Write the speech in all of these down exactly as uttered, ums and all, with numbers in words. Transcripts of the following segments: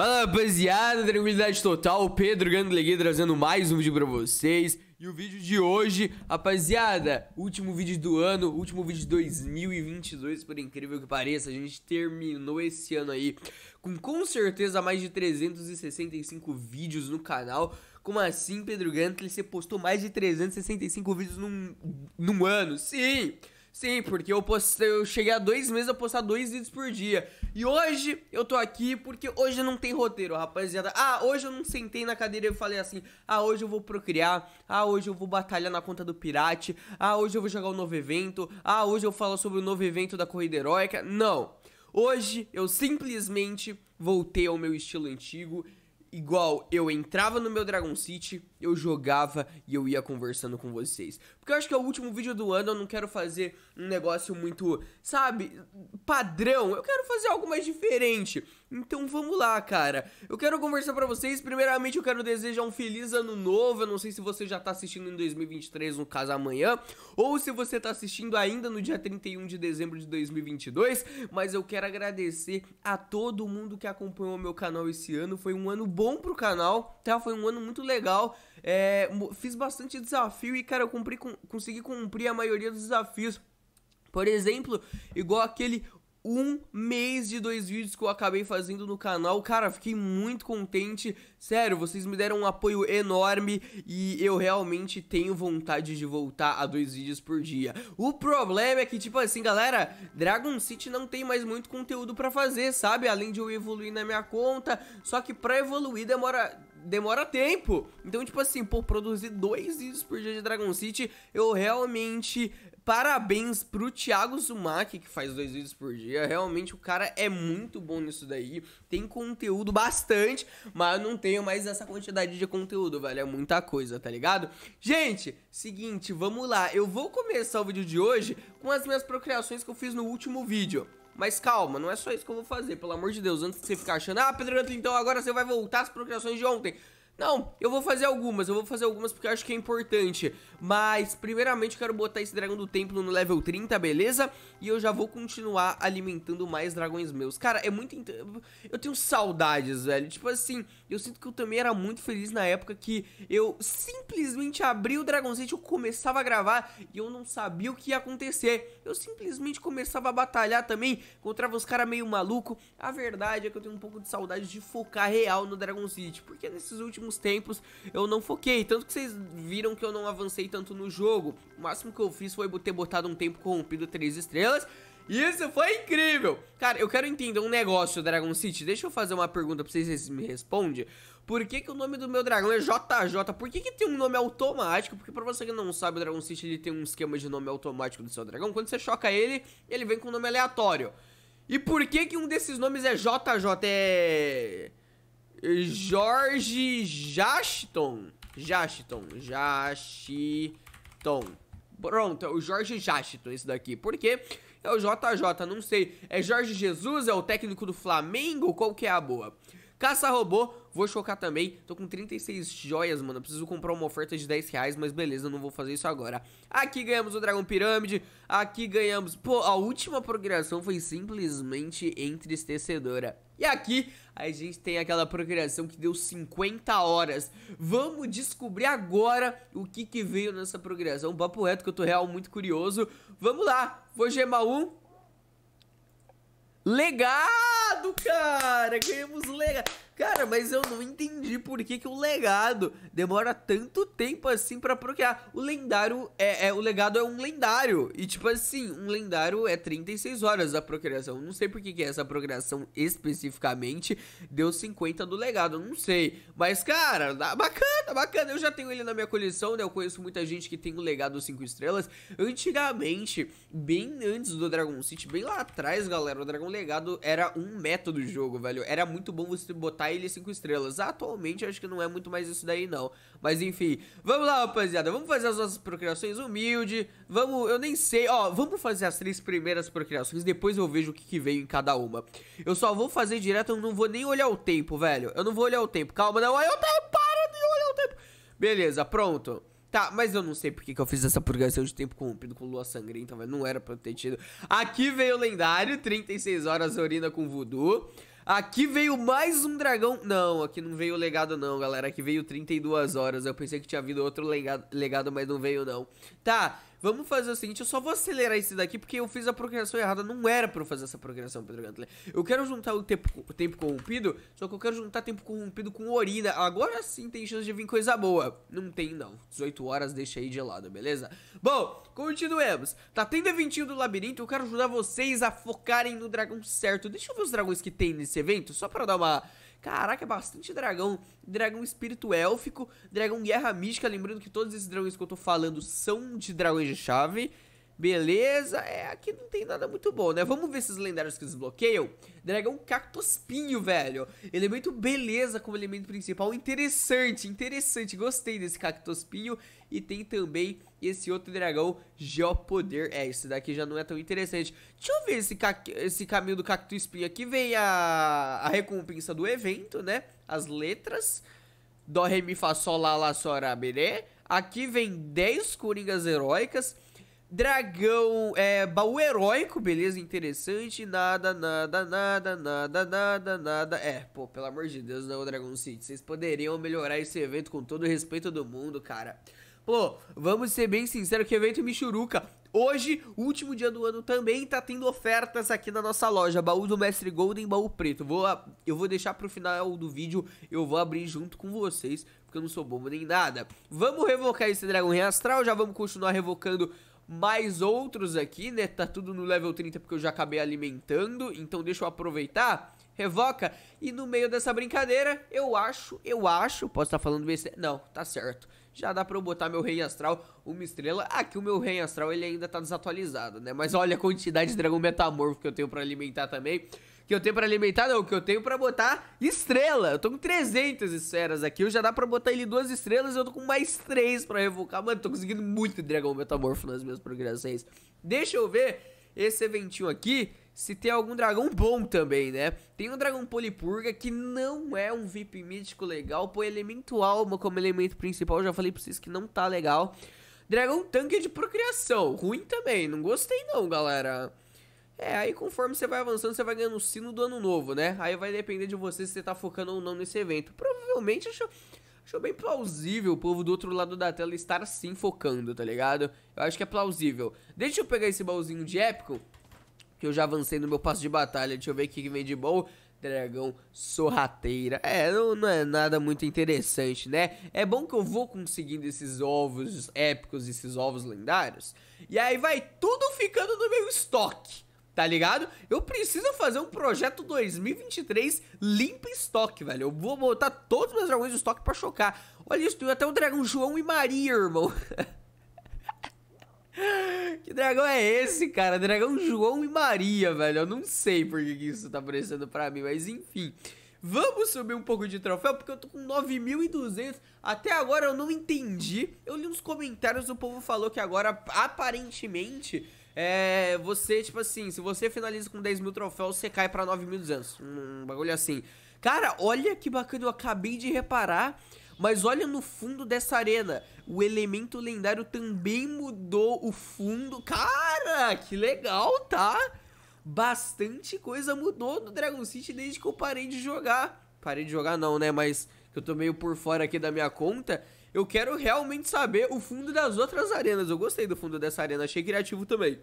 Fala rapaziada, tranquilidade total, Pedro Guntly trazendo mais um vídeo pra vocês. E o vídeo de hoje, rapaziada, último vídeo do ano, último vídeo de dois mil e vinte e dois, por incrível que pareça. A gente terminou esse ano aí com com certeza mais de trezentos e sessenta e cinco vídeos no canal. Como assim, Pedro Guntly, você postou mais de trezentos e sessenta e cinco vídeos num, num ano? Sim! Sim, porque eu, postei, eu cheguei há dois meses a postar dois vídeos por dia. E hoje eu tô aqui porque hoje não tem roteiro, rapaziada. Ah, hoje eu não sentei na cadeira e falei assim: ah, hoje eu vou procriar, ah, hoje eu vou batalhar na conta do pirate, ah, hoje eu vou jogar o novo evento, ah, hoje eu falo sobre o novo evento da corrida heróica. Não, hoje eu simplesmente voltei ao meu estilo antigo. Igual, eu entrava no meu Dragon City, eu jogava e eu ia conversando com vocês. Porque eu acho que é o último vídeo do ano, eu não quero fazer um negócio muito, sabe, padrão. Eu quero fazer algo mais diferente. Então vamos lá, cara. Eu quero conversar pra vocês. Primeiramente eu quero desejar um feliz ano novo. Eu não sei se você já tá assistindo em dois mil e vinte e três, no caso amanhã, ou se você tá assistindo ainda no dia trinta e um de dezembro de dois mil e vinte e dois. Mas eu quero agradecer a todo mundo que acompanhou o meu canal esse ano. Foi um ano bom bom pro canal, tá? Foi um ano muito legal, é, fiz bastante desafio e, cara, eu cumpri, com, consegui cumprir a maioria dos desafios. Por exemplo, igual aquele um mês de dois vídeos que eu acabei fazendo no canal, cara, fiquei muito contente, sério, vocês me deram um apoio enorme e eu realmente tenho vontade de voltar a dois vídeos por dia. O problema é que, tipo assim, galera, Dragon City não tem mais muito conteúdo pra fazer, sabe, além de eu evoluir na minha conta, só que pra evoluir demora... demora tempo. Então, tipo assim, pô, produzir dois vídeos por dia de Dragon City, eu realmente... Parabéns pro Thiago Zumaki, que faz dois vídeos por dia. Realmente, o cara é muito bom nisso daí. Tem conteúdo bastante, mas eu não tenho mais essa quantidade de conteúdo, velho. É muita coisa, tá ligado? Gente, seguinte, vamos lá. Eu vou começar o vídeo de hoje com as minhas procriações que eu fiz no último vídeo. Mas calma, não é só isso que eu vou fazer, pelo amor de Deus. Antes de você ficar achando, ah, Pedro Guntly, então agora você vai voltar às procriações de ontem. Não, eu vou fazer algumas, eu vou fazer algumas porque eu acho que é importante. Mas, primeiramente, eu quero botar esse dragão do templo no level trinta, beleza? E eu já vou continuar alimentando mais dragões meus. Cara, é muito... Int... eu tenho saudades, velho. Tipo assim, eu sinto que eu também era muito feliz na época que eu simplesmente abri o Dragon City, eu começava a gravar e eu não sabia o que ia acontecer. Eu simplesmente começava a batalhar também, encontrava os caras meio maluco. A verdade é que eu tenho um pouco de saudade de focar real no Dragon City, porque nesses últimos tempos eu não foquei, tanto que vocês viram que eu não avancei tanto no jogo. O máximo que eu fiz foi ter botado um tempo corrompido três estrelas. Isso foi incrível! Cara, eu quero entender um negócio, Dragon City. Deixa eu fazer uma pergunta pra vocês, vocês me respondem. Por que que o nome do meu dragão é J J? Por que que tem um nome automático? Porque pra você que não sabe, o Dragon City ele tem um esquema de nome automático do seu dragão. Quando você choca ele, ele vem com um nome aleatório. E por que que um desses nomes é J J? É... Jorge Jaston Jaston Jaston Pronto, é o Jorge Jaston esse daqui. Por quê? É o J J, não sei. É Jorge Jesus, é o técnico do Flamengo? Qual que é a boa? Caça-robô, vou chocar também. Tô com trinta e seis joias, mano. Preciso comprar uma oferta de dez reais, mas beleza, não vou fazer isso agora. Aqui ganhamos o Dragão Pirâmide. Aqui ganhamos... Pô, a última procriação foi simplesmente entristecedora. E aqui a gente tem aquela procriação que deu cinquenta horas. Vamos descobrir agora o que que veio nessa procriação. Um papo reto que eu tô real muito curioso. Vamos lá, vou gemar um. Legado, cara! Ganhamos legado. Cara, mas eu não entendi por que que o legado demora tanto tempo assim pra procriar. O lendário é, é... O legado é um lendário. E tipo assim, um lendário é trinta e seis horas a procriação. Não sei por que que essa procriação especificamente deu cinquenta do legado, não sei. Mas cara, bacana, bacana. Eu já tenho ele na minha coleção, né? Eu conheço muita gente que tem o legado cinco estrelas. Antigamente, bem antes do Dragon City, bem lá atrás, galera, o Dragon Legado era um meta do jogo, velho. Era muito bom você botar ele cinco estrelas. Atualmente acho que não é muito mais isso daí não. Mas enfim, vamos lá, rapaziada. Vamos fazer as nossas procriações humilde. Vamos, eu nem sei, ó, vamos fazer as três primeiras procriações, depois eu vejo o que que veio em cada uma. Eu só vou fazer direto, eu não vou nem olhar o tempo, velho. Eu não vou olhar o tempo, calma, não, eu tenho, para de olhar o tempo. Beleza, pronto. Tá, mas eu não sei porque que eu fiz essa purgação de tempo corrompido com lua sangrenta, mas não era pra eu ter tido. Aqui veio o lendário, trinta e seis horas, orina com voodoo. Aqui veio mais um dragão. Não, aqui não veio o legado não, galera. Aqui veio trinta e duas horas. Eu pensei que tinha havido outro legado, mas não veio não. Tá, vamos fazer o seguinte. Eu só vou acelerar esse daqui porque eu fiz a programação errada. Não era pra eu fazer essa programação, Pedro Guntly. Eu quero juntar o tempo, o tempo corrompido. Só que eu quero juntar tempo corrompido com urina. Agora sim tem chance de vir coisa boa. Não tem não, dezoito horas deixa aí de lado, beleza? Bom, continuemos. Tá tendo eventinho do labirinto. Eu quero ajudar vocês a focarem no dragão certo. Deixa eu ver os dragões que tem nesse evento, só pra dar uma... Caraca, é bastante dragão. Dragão espírito élfico, dragão guerra mística. Lembrando que todos esses dragões que eu tô falando são de dragões de chave. Beleza, é, aqui não tem nada muito bom, né? Vamos ver esses lendários que desbloqueiam. Dragão cactospinho, velho. Elemento beleza como elemento principal. Interessante, interessante. Gostei desse cactospinho. E tem também esse outro dragão geopoder. É, esse daqui já não é tão interessante. Deixa eu ver esse, ca... esse caminho do cactospinho aqui. Vem a... a recompensa do evento, né? As letras. Dó, ré, mi, fá, sol, lá, lá, sol, rá, beré. Aqui vem dez coringas heróicas. Dragão, é, baú heróico, beleza, interessante, nada, nada, nada, nada, nada, nada, é, pô, pelo amor de Deus, não, Dragon City, vocês poderiam melhorar esse evento com todo o respeito do mundo, cara, pô, vamos ser bem sinceros, que evento me churuca. Hoje, último dia do ano também, tá tendo ofertas aqui na nossa loja. Baú do Mestre Golden, baú preto. Vou, eu vou deixar pro final do vídeo, eu vou abrir junto com vocês, porque eu não sou bobo nem nada. Vamos revocar esse Dragão Reastral, já vamos continuar revocando mais outros aqui, né? Tá tudo no level trinta porque eu já acabei alimentando, então deixa eu aproveitar. Revoca. E no meio dessa brincadeira, eu acho, eu acho, posso estar falando besteira. Não, tá certo. Já dá pra eu botar meu Rei Astral, uma estrela. Aqui o meu Rei Astral, ele ainda tá desatualizado, né? Mas olha a quantidade de dragão metamorfo que eu tenho pra alimentar também. Que eu tenho pra alimentar, não, que eu tenho pra botar estrela. Eu tô com trezentas esferas aqui, eu já dá pra botar ele duas estrelas. Eu tô com mais três pra revocar. Mano, tô conseguindo muito dragão metamorfo nas minhas progressões. Deixa eu ver esse eventinho aqui, se tem algum dragão bom também, né? Tem um dragão polipurga, que não é um V I P mítico legal. Põe elemento alma como elemento principal, já falei pra vocês que não tá legal. Dragão tanque de procriação, ruim também, não gostei não, galera. É, aí conforme você vai avançando, você vai ganhando o sino do ano novo, né? Aí vai depender de você se você tá focando ou não nesse evento. Provavelmente, acho... Acho bem plausível o povo do outro lado da tela estar assim focando, tá ligado? Eu acho que é plausível. Deixa eu pegar esse baúzinho de épico, que eu já avancei no meu passo de batalha. Deixa eu ver o que vem de bom. Dragão sorrateira. É, não, não é nada muito interessante, né? É bom que eu vou conseguindo esses ovos épicos, esses ovos lendários. E aí vai tudo ficando no meu estoque. Tá ligado? Eu preciso fazer um projeto dois mil e vinte e três limpa estoque, velho. Eu vou botar todos os meus dragões do estoque pra chocar. Olha isso, tem até o dragão João e Maria, irmão. Que dragão é esse, cara? Dragão João e Maria, velho. Eu não sei por que isso tá aparecendo pra mim, mas enfim. Vamos subir um pouco de troféu, porque eu tô com nove mil e duzentos. Até agora eu não entendi. Eu li uns comentários, o povo falou que agora, aparentemente... É, você, tipo assim, se você finaliza com dez mil troféus, você cai pra nove mil e duzentos. Um bagulho assim. Cara, olha que bacana, eu acabei de reparar. Mas olha no fundo dessa arena. O elemento lendário também mudou o fundo. Cara, que legal, tá? Bastante coisa mudou no Dragon City desde que eu parei de jogar. Parei de jogar não, né? Mas eu tô meio por fora aqui da minha conta. Eu quero realmente saber o fundo das outras arenas. Eu gostei do fundo dessa arena, achei criativo também.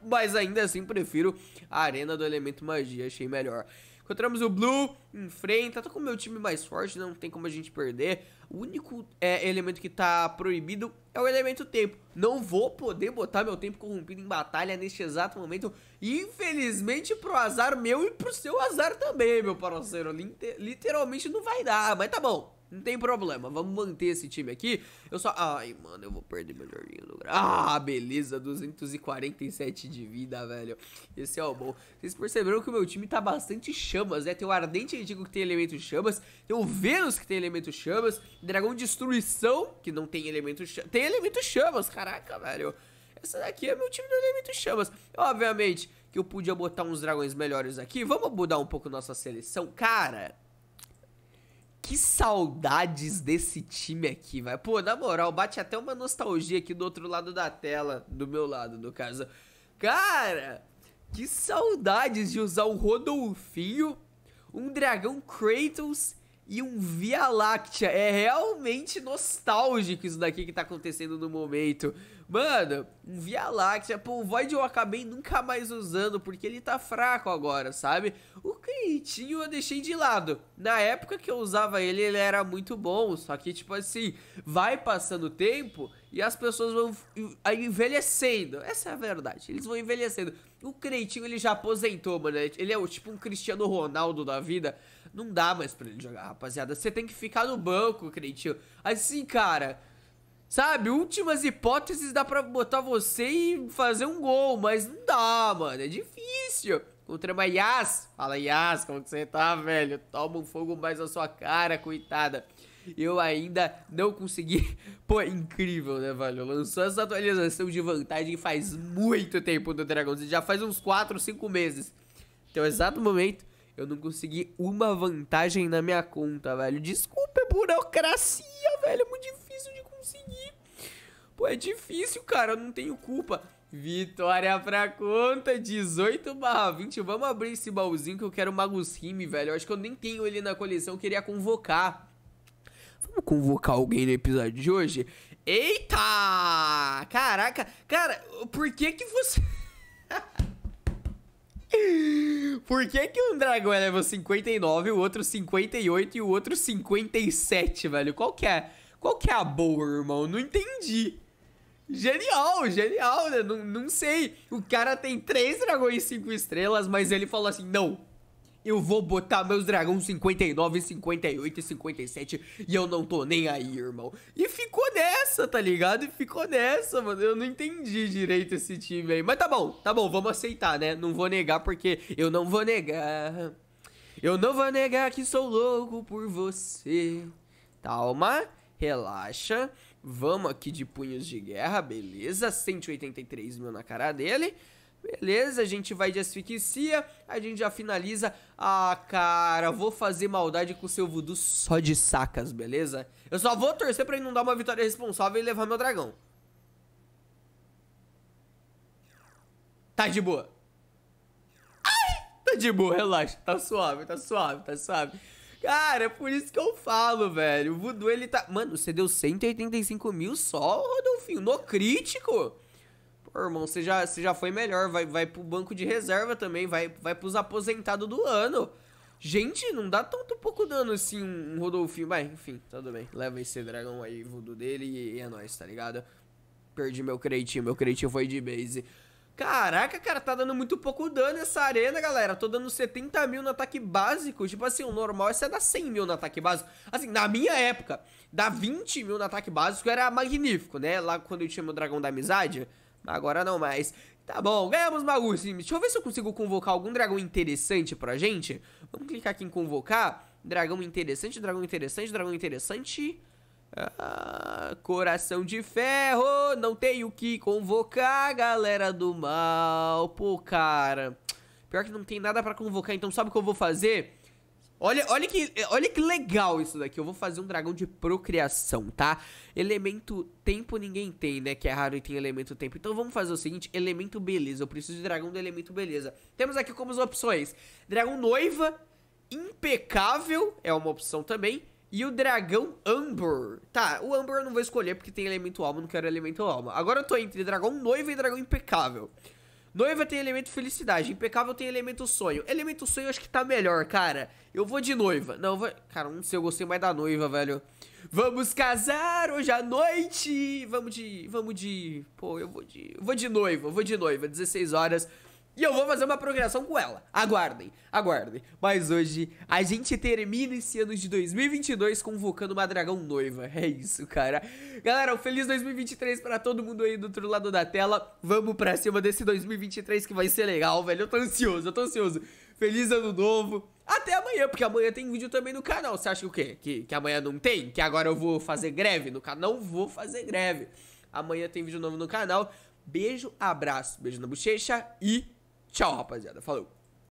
Mas ainda assim prefiro a arena do elemento magia, achei melhor. Encontramos o Blue, enfrenta, tá com o meu time mais forte, não tem como a gente perder. O único é, elemento que tá proibido é o elemento tempo. Não vou poder botar meu tempo corrompido em batalha neste exato momento. Infelizmente pro azar meu e pro seu azar também, meu parceiro. Literalmente não vai dar, mas tá bom. Não tem problema, vamos manter esse time aqui. Eu só... Ai, mano, eu vou perder meu Jorginho do grau. Ah, beleza, duzentos e quarenta e sete de vida, velho. Esse é o bom. Vocês perceberam que o meu time tá bastante chamas, né? Tem o Ardente Antigo que tem elemento chamas. Tem o Vênus que tem elemento chamas. Dragão Destruição, que não tem elemento chamas. Tem elemento chamas, caraca, velho. Essa daqui é meu time do elemento chamas. Obviamente que eu podia botar uns dragões melhores aqui. Vamos mudar um pouco nossa seleção, cara. Que saudades desse time aqui, vai. Pô, na moral, bate até uma nostalgia aqui do outro lado da tela. Do meu lado, no caso. Cara, que saudades de usar o Rodolfinho, um dragão Kratos e um Via Láctea. É realmente nostálgico isso daqui que tá acontecendo no momento. Mano, um Via Láctea. Pô, o Void eu acabei nunca mais usando, porque ele tá fraco agora, sabe? O Kritinho eu deixei de lado. Na época que eu usava ele, ele era muito bom. Só que, tipo assim, vai passando o tempo e as pessoas vão envelhecendo. Essa é a verdade, eles vão envelhecendo. O Creitinho, ele já aposentou, mano. Ele é tipo um Cristiano Ronaldo da vida. Não dá mais pra ele jogar, rapaziada. Você tem que ficar no banco, Creitinho. Assim, cara, sabe, últimas hipóteses dá pra botar você e fazer um gol, mas não dá, mano, é difícil. Contra uma Yas. Fala, Yas, como que você tá, velho? Toma um fogo mais na sua cara, coitada. Eu ainda não consegui. Pô, é incrível, né, velho? Lançou essa atualização de vantagem faz muito tempo do Dragon City. Já faz uns quatro, cinco meses. Até o exato momento, eu não consegui uma vantagem na minha conta, velho. Desculpa, é burocracia, velho. É muito difícil de conseguir. Pô, é difícil, cara. Eu não tenho culpa. Vitória pra conta, dezoito barra vinte. Vamos abrir esse baúzinho que eu quero o Magus Rime, velho. Eu acho que eu nem tenho ele na coleção. Eu queria convocar. Vamos convocar alguém no episódio de hoje? Eita! Caraca! Cara, por que que você... por que que um dragão é level cinquenta e nove, o outro cinquenta e oito e o outro cinquenta e sete, velho? Qual que é? Qual que é a boa, irmão? Não entendi. Genial, genial, né? Não, não sei. O cara tem três dragões cinco estrelas, mas ele falou assim, não. Eu vou botar meus dragões cinquenta e nove, cinquenta e oito e cinquenta e sete e eu não tô nem aí, irmão. E ficou nessa, tá ligado? E ficou nessa, mano. Eu não entendi direito esse time aí. Mas tá bom, tá bom, vamos aceitar, né? Não vou negar porque eu não vou negar. Eu não vou negar que sou louco por você. Calma, relaxa. Vamos aqui de punhos de guerra, beleza. cento e oitenta e três mil na cara dele. Beleza, a gente vai de asfixia, a gente já finaliza. Ah, cara, vou fazer maldade com o seu voodoo só de sacas, beleza? Eu só vou torcer pra ele não dar uma vitória responsável e levar meu dragão. Tá de boa. Ai, tá de boa, relaxa, tá suave, tá suave, tá suave. Cara, é por isso que eu falo, velho, o voodoo ele tá... Mano, você deu cento e oitenta e cinco mil só, Rodolfinho, no crítico? Ô, irmão, você já, você já foi melhor, vai, vai pro banco de reserva também, vai, vai pros aposentados do ano. Gente, não dá tanto pouco dano assim um, um Rodolfinho, vai, enfim, tudo bem. Leva esse dragão aí, voodoo dele e, e é nóis, tá ligado? Perdi meu creitinho, meu creitinho foi de base. Caraca, cara, tá dando muito pouco dano essa arena, galera. Tô dando setenta mil no ataque básico. Tipo assim, o normal é você dar cem mil no ataque básico. Assim, na minha época, dar vinte mil no ataque básico era magnífico, né? Lá quando eu tinha meu dragão da amizade... Agora não mais. Tá bom, ganhamos Magus Rime. Deixa eu ver se eu consigo convocar algum dragão interessante pra gente. Vamos clicar aqui em convocar. Dragão interessante, dragão interessante, dragão interessante. Ah, coração de ferro. Não tenho o que convocar, galera do mal. Pô, cara. Pior que não tem nada pra convocar, então sabe o que eu vou fazer? Olha, olha, que, olha que legal isso daqui. Eu vou fazer um dragão de procriação, tá? Elemento tempo ninguém tem, né? Que é raro e tem elemento tempo. Então vamos fazer o seguinte, elemento beleza. Eu preciso de dragão do elemento beleza. Temos aqui como as opções. Dragão noiva, impecável, é uma opção também. E o dragão Amber. Tá, o Amber eu não vou escolher porque tem elemento alma, não quero elemento alma. Agora eu tô entre dragão noiva e dragão impecável. Noiva tem elemento felicidade, impecável tem elemento sonho. Elemento sonho eu acho que tá melhor, cara. Eu vou de noiva. Não, eu vou... Cara, não sei, eu gostei mais da noiva, velho. Vamos casar hoje à noite. Vamos de... Vamos de... Pô, eu vou de... Eu vou de noiva, eu vou de noiva, dezesseis horas. E eu vou fazer uma progressão com ela. Aguardem, aguardem. Mas hoje a gente termina esse ano de dois mil e vinte e dois convocando uma dragão noiva. É isso, cara. Galera, um feliz dois mil e vinte e três pra todo mundo aí do outro lado da tela. Vamos pra cima desse dois mil e vinte e três que vai ser legal, velho. Eu tô ansioso, eu tô ansioso. Feliz ano novo. Até amanhã, porque amanhã tem vídeo também no canal. Você acha o quê? Que, que amanhã não tem? Que agora eu vou fazer greve no canal? Não vou fazer greve. Amanhã tem vídeo novo no canal. Beijo, abraço, beijo na bochecha e... Tchau, rapaziada. Falou.